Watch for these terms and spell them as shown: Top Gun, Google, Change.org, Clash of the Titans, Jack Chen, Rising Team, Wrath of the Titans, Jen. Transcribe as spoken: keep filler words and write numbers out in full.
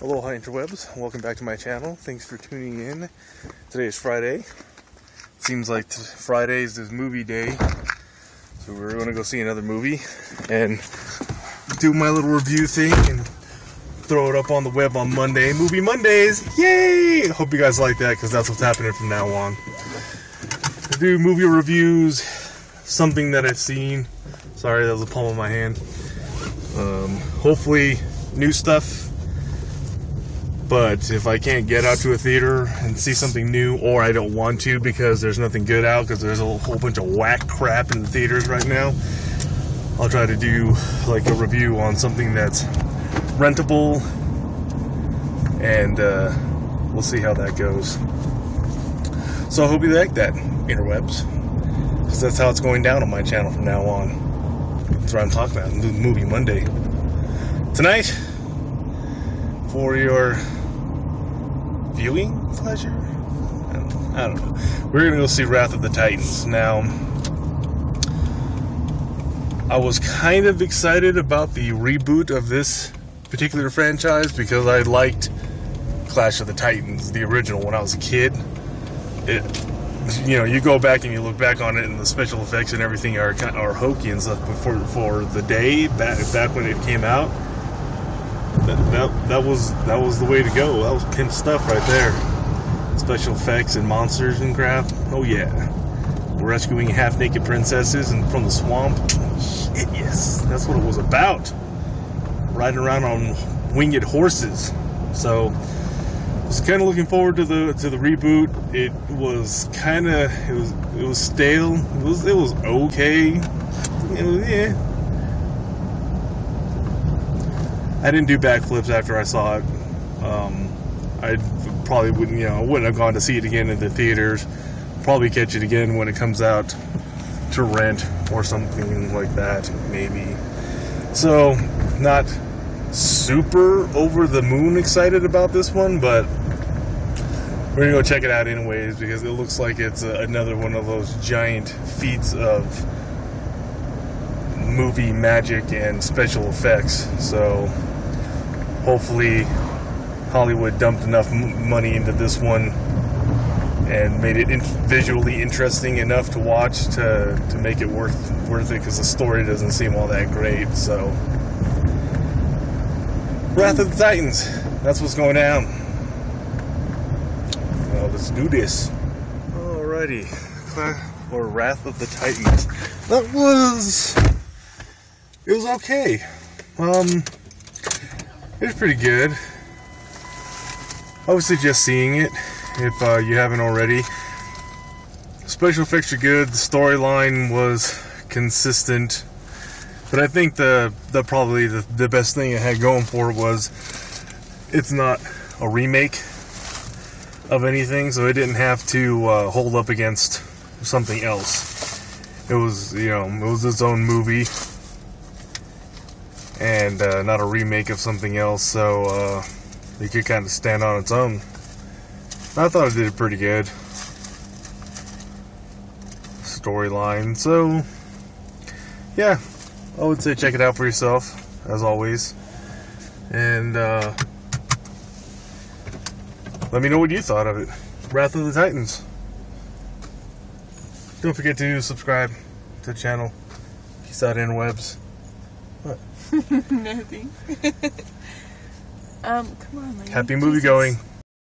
Aloha interwebs, welcome back to my channel. Thanks for tuning in. Today is Friday. It seems like Fridays is movie day. So we're gonna go see another movie and do my little review thing and throw it up on the web on Monday. Movie Mondays, yay! Hope you guys like that because that's what's happening from now on. I do movie reviews, something that I've seen. Sorry, that was the palm of my hand. Um, hopefully new stuff. But if I can't get out to a theater and see something new, or I don't want to because there's nothing good out, because there's a whole bunch of whack crap in the theaters right now, I'll try to do like a review on something that's rentable, and uh, we'll see how that goes. So I hope you like that, interwebs, because that's how it's going down on my channel from now on. That's what I'm talking about, Movie Monday. Tonight, for your viewing pleasure? I don't know. I don't know. We're gonna go see Wrath of the Titans. Now, I was kind of excited about the reboot of this particular franchise because I liked Clash of the Titans, the original, when I was a kid. It, you know, you go back and you look back on it, and the special effects and everything are kind of are hokey and stuff before for the day back back when it came out. That, that, that was that was the way to go. That was pimp stuff right there. Special effects and monsters and crap. Oh yeah, rescuing half-naked princesses and from the swamp. Shit, yes, that's what it was about. Riding around on winged horses. So I was kind of looking forward to the to the reboot. It was kind of it was it was stale. It was it was okay. It was, yeah. I didn't do backflips after I saw it. Um, I probably wouldn't, you know, wouldn't have gone to see it again in the theaters. Probably catch it again when it comes out to rent or something like that, maybe. So, not super over the moon excited about this one, but we're gonna go check it out anyways because it looks like it's another one of those giant feats of movie magic and special effects. So hopefully Hollywood dumped enough m money into this one and made it in visually interesting enough to watch to, to make it worth worth it, because the story doesn't seem all that great. So Wrath of the Titans, that's what's going down. Well, let's do this. Alrighty, or Wrath of the Titans. That was... it was okay. Um, it was pretty good. I would suggest seeing it if uh, you haven't already. Special effects are good. The storyline was consistent, but I think the the probably the, the best thing it had going for it was it's not a remake of anything, so it didn't have to uh, hold up against something else. It was, you know, it was its own movie. And uh, not a remake of something else, so uh, it could kind of stand on its own. I thought it did pretty good storyline, so yeah, I would say check it out for yourself, as always, and uh, let me know what you thought of it. Wrath of the Titans. Don't forget to subscribe to the channel. Peace out, interwebs. What? Nothing. um, come on, lady. Happy movie Jesus. Going.